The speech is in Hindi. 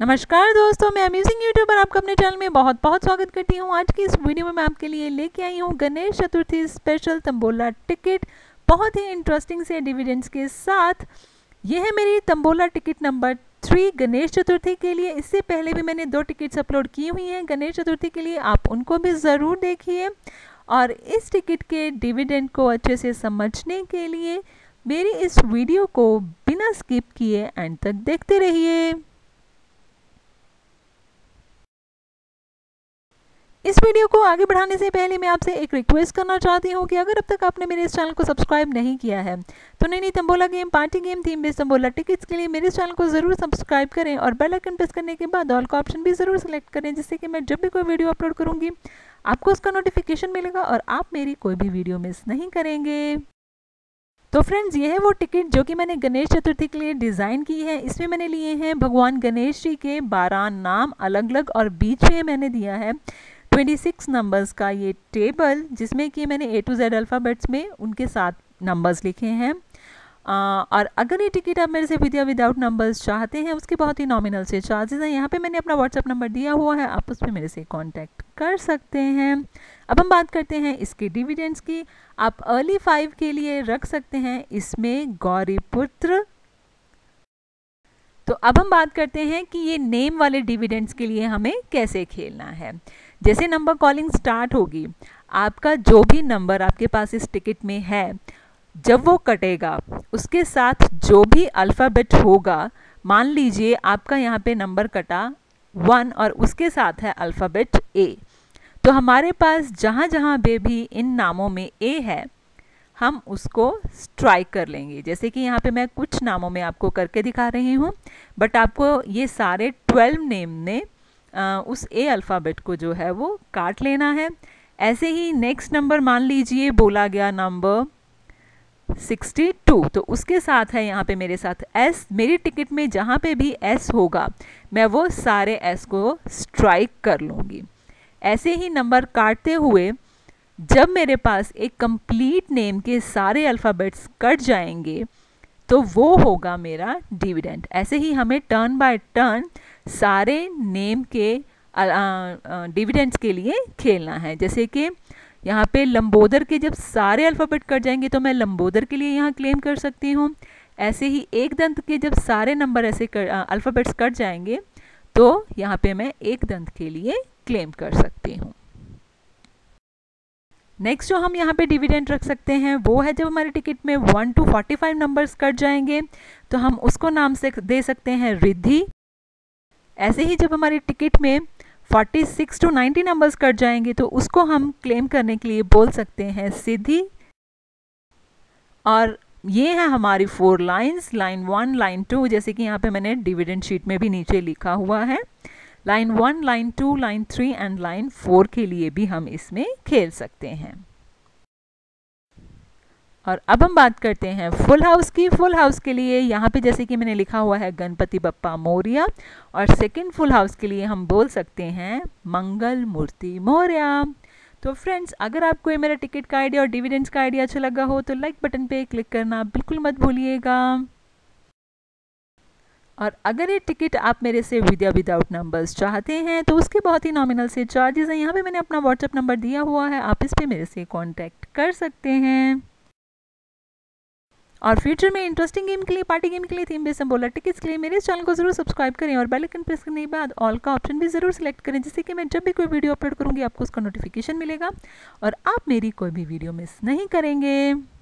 नमस्कार दोस्तों, मैं अमेजिंग यूट्यूबर आपका अपने चैनल में बहुत बहुत स्वागत करती हूँ। आज की इस वीडियो में मैं आपके लिए लेके आई हूँ गणेश चतुर्थी स्पेशल तंबोला टिकट, बहुत ही इंटरेस्टिंग से डिविडेंड्स के साथ। यह है मेरी तंबोला टिकट नंबर 3 गणेश चतुर्थी के लिए। इससे पहले भी मैंने 2 टिकट्स अपलोड की हुई हैं गणेश चतुर्थी के लिए, आप उनको भी ज़रूर देखिए। और इस टिकट के डिविडेंड को अच्छे से समझने के लिए मेरी इस वीडियो को बिना स्किप किए एंड तक देखते रहिए। इस वीडियो को आगे बढ़ाने से पहले मैं आपसे एक रिक्वेस्ट करना चाहती हूँ कि अगर अब तक आपने मेरे इस चैनल को सब्सक्राइब नहीं किया है तो नई tambola game, party game, theme based tambola tickets के लिए मेरे चैनल को ज़रूर सब्सक्राइब करें और बेल आइकन प्रेस करने के बाद ऑल का ऑप्शन भी ज़रूर सेलेक्ट करें, जिससे कि मैं जब भी कोई वीडियो अपलोड करूँगी आपको उसका नोटिफिकेशन मिलेगा और आप मेरी कोई भी वीडियो मिस नहीं करेंगे। तो फ्रेंड्स, ये है वो टिकट जो कि मैंने गणेश चतुर्थी के लिए डिज़ाइन की है। इसमें मैंने लिए हैं भगवान गणेश जी के 12 नाम अलग अलग और बीच में मैंने दिया है 26 नंबर्स का ये टेबल, जिसमें कि मैंने A to Z अल्फ़ाबेट्स में उनके साथ नंबर्स लिखे हैं। और अगर ये टिकट आप मेरे से विद या विदाउट नंबर्स चाहते हैं, उसके बहुत ही नॉमिनल से चार्जेस हैं। यहाँ पे मैंने अपना व्हाट्सअप नंबर दिया हुआ है, आप उस पर मेरे से कांटेक्ट कर सकते हैं। अब हम बात करते हैं इसके डिविडेंड्स की। आप अर्ली 5 के लिए रख सकते हैं इसमें गौरीपुत्र। तो अब हम बात करते हैं कि ये नेम वाले डिविडेंड्स के लिए हमें कैसे खेलना है। जैसे नंबर कॉलिंग स्टार्ट होगी, आपका जो भी नंबर आपके पास इस टिकट में है, जब वो कटेगा उसके साथ जो भी अल्फ़ाबेट होगा, मान लीजिए आपका यहाँ पे नंबर कटा 1 और उसके साथ है अल्फ़ाबेट A, तो हमारे पास जहाँ जहाँ पे भी इन नामों में A है हम उसको स्ट्राइक कर लेंगे। जैसे कि यहाँ पे मैं कुछ नामों में आपको करके दिखा रही हूँ, बट आपको ये सारे 12 नेम ने उस A अल्फ़ाबेट को जो है वो काट लेना है। ऐसे ही नेक्स्ट नंबर, मान लीजिए बोला गया नंबर 62, तो उसके साथ है यहाँ पे मेरे साथ S। मेरी टिकट में जहाँ पे भी S होगा मैं वो सारे S को स्ट्राइक कर लूँगी। ऐसे ही नंबर काटते हुए जब मेरे पास एक कंप्लीट नेम के सारे अल्फ़ाबेट्स कट जाएंगे तो वो होगा मेरा डिविडेंड। ऐसे ही हमें टर्न बाय टर्न सारे नेम के डिविडेंड्स के लिए खेलना है। जैसे कि यहाँ पे लंबोदर के जब सारे अल्फ़ाबेट कट जाएंगे तो मैं लंबोदर के लिए यहाँ क्लेम कर सकती हूँ। ऐसे ही एक दंत के जब सारे नंबर ऐसे अल्फ़ाबेट्स कट जाएंगे तो यहाँ पे मैं एक दंत के लिए क्लेम कर सकती हूँ। नेक्स्ट जो हम यहाँ पे डिविडेंड रख सकते हैं वो है जब हमारे टिकट में 1 to 45 नंबर्स कट जाएंगे तो हम उसको नाम से दे सकते हैं रिद्धि। ऐसे ही जब हमारे टिकट में 46 to 90 नंबर्स कट जाएंगे तो उसको हम क्लेम करने के लिए बोल सकते हैं सिद्धि। और ये है हमारी 4 लाइन्स, लाइन 1, लाइन 2, जैसे कि यहाँ पे मैंने डिविडेंड शीट में भी नीचे लिखा हुआ है। Line 1, line 2, line 3 and line 4 के लिए भी हम इसमें खेल सकते हैं। और अब हम बात करते हैं फुल हाउस की। फुल हाउस के लिए यहाँ पे जैसे कि मैंने लिखा हुआ है गणपति बप्पा मोरिया, और सेकंड फुल हाउस के लिए हम बोल सकते हैं मंगल मूर्ति मोरिया। तो फ्रेंड्स, अगर आपको ये मेरा टिकट का आइडिया और डिविडेंड्स का आइडिया अच्छा लगा हो तो लाइक बटन पे क्लिक करना बिल्कुल मत भूलिएगा। और अगर ये टिकट आप मेरे से विद या विदाउट नंबर्स चाहते हैं तो उसके बहुत ही नॉमिनल से चार्जेस हैं। यहाँ पे मैंने अपना व्हाट्सअप नंबर दिया हुआ है, आप इस पर मेरे से कॉन्टैक्ट कर सकते हैं। और फ्यूचर में इंटरेस्टिंग गेम के लिए, पार्टी गेम के लिए, थीम बेस्ड तंबोला टिकट्स के लिए मेरे चैनल को जरूर सब्सक्राइब करें और बेल आइकन प्रेस करने के बाद ऑल का ऑप्शन भी ज़रूर सेलेक्ट करें, जिससे कि मैं जब भी कोई वीडियो अपलोड करूँगी आपको उसका नोटिफिकेशन मिलेगा और आप मेरी कोई भी वीडियो मिस नहीं करेंगे।